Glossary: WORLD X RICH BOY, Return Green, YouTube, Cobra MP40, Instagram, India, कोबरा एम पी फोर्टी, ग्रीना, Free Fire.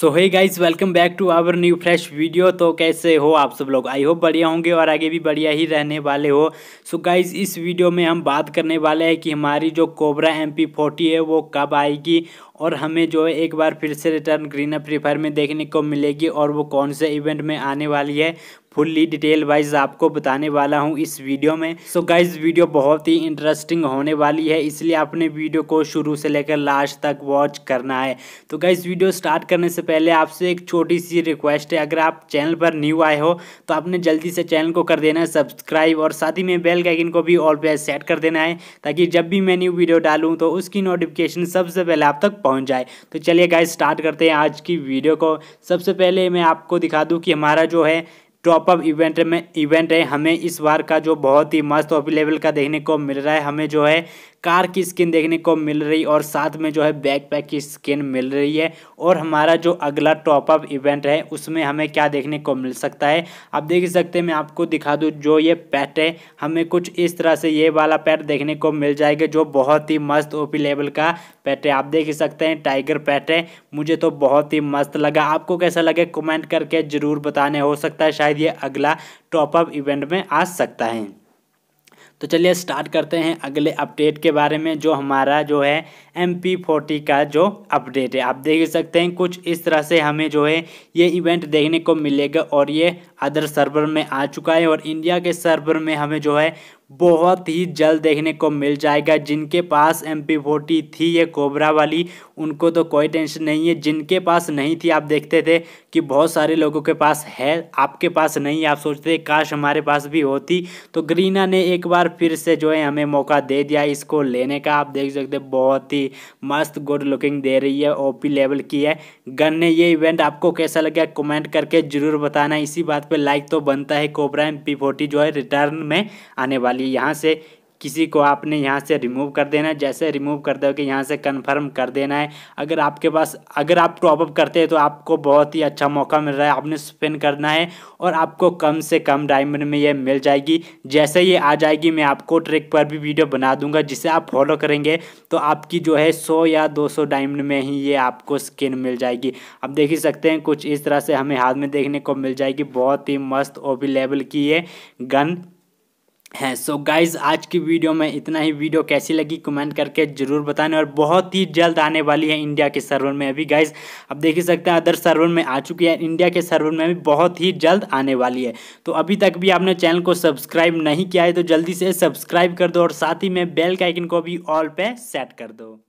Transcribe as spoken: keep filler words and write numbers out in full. So hey guys welcome back to our new fresh video. तो कैसे हो आप सब लोग, आई होप बढ़िया होंगे और आगे भी बढ़िया ही रहने वाले हो। सो so गाइज इस वीडियो में हम बात करने वाले हैं कि हमारी जो कोबरा एम पी फोर्टी है वो कब आएगी और हमें जो है एक बार फिर से रिटर्न ग्रीन फ्री फायर में देखने को मिलेगी और वो कौन से इवेंट में आने वाली है। फुल्ली डिटेल वाइज आपको बताने वाला हूं इस वीडियो में। सो so गाइज वीडियो बहुत ही इंटरेस्टिंग होने वाली है, इसलिए आपने वीडियो को शुरू से लेकर लास्ट तक वॉच करना है। तो गाइज वीडियो स्टार्ट करने से पहले आपसे एक छोटी सी रिक्वेस्ट है, अगर आप चैनल पर न्यू आए हो तो आपने जल्दी से चैनल को कर देना है सब्सक्राइब और साथ ही में बेल का आइकन को भी ऑल पे सेट कर देना है ताकि जब भी मैं न्यू वीडियो डालूँ तो उसकी नोटिफिकेशन सबसे पहले आप तक पहुँच जाए। तो चलिए गाइज स्टार्ट करते हैं आज की वीडियो को। सबसे पहले मैं आपको दिखा दूँ कि हमारा जो है टॉप अप इवेंट में इवेंट है हमें इस बार का जो बहुत ही मस्त ऑफ लेवल का देखने को मिल रहा है। हमें जो है कार की स्किन देखने को मिल रही और साथ में जो है बैकपैक की स्किन मिल रही है। और हमारा जो अगला टॉप अप इवेंट है उसमें हमें क्या देखने को मिल सकता है आप देख सकते हैं। मैं आपको दिखा दूं जो ये पैट है हमें कुछ इस तरह से ये वाला पैट देखने को मिल जाएगा जो बहुत ही मस्त ओपी लेवल का पैट है। आप देख सकते हैं टाइगर पैट है, मुझे तो बहुत ही मस्त लगा। आपको कैसा लगे कमेंट करके ज़रूर बताने, हो सकता है शायद ये अगला टॉप अप इवेंट में आ सकता है। तो चलिए स्टार्ट करते हैं अगले अपडेट के बारे में जो हमारा जो है एम पी फोर्टी का जो अपडेट है। आप देख सकते हैं कुछ इस तरह से हमें जो है ये इवेंट देखने को मिलेगा और ये अदर सर्वर में आ चुका है और इंडिया के सर्वर में हमें जो है बहुत ही जल्द देखने को मिल जाएगा। जिनके पास एम पी फोर्टी थी ये कोबरा वाली उनको तो कोई टेंशन नहीं है, जिनके पास नहीं थी आप देखते थे कि बहुत सारे लोगों के पास है, आपके पास नहीं है, आप सोचते काश हमारे पास भी होती। तो ग्रीना ने एक बार फिर से जो है हमें मौका दे दिया इसको लेने का। आप देख सकते बहुत ही मस्त गुड लुकिंग दे रही है, ओपी लेवल की है गन ने। ये इवेंट आपको कैसा लगा कमेंट करके ज़रूर बताना। इसी बात पर लाइक तो बनता है, कोबरा एम पी फोर्टी जो है रिटर्न में आने वाली। यहाँ से किसी को आपने यहाँ से रिमूव कर देना है, जैसे रिमूव कर दोगे यहाँ से कंफर्म कर देना है। अगर आपके पास अगर आप टॉपअप करते हैं तो आपको बहुत ही अच्छा मौका मिल रहा है, आपने स्पिन करना है और आपको कम से कम डायमंड में ये मिल जाएगी। जैसे ये आ जाएगी मैं आपको ट्रिक पर भी वीडियो बना दूंगा जिसे आप फॉलो करेंगे तो आपकी जो है सौ या दो सौ डायमंड में ही ये आपको स्किन मिल जाएगी। आप देख ही सकते हैं कुछ इस तरह से हमें हाथ में देखने को मिल जाएगी, बहुत ही मस्त ओपी लेवल की ये गन है। सो गाइज आज की वीडियो में इतना ही। वीडियो कैसी लगी कमेंट करके ज़रूर बताना और बहुत ही जल्द आने वाली है इंडिया के सर्वर में। अभी गाइज आप देख ही सकते हैं अदर सर्वर में आ चुकी है, इंडिया के सर्वर में भी बहुत ही जल्द आने वाली है। तो अभी तक भी आपने चैनल को सब्सक्राइब नहीं किया है तो जल्दी से सब्सक्राइब कर दो और साथ ही में बेल के आइकन को भी ऑल पे सेट कर दो।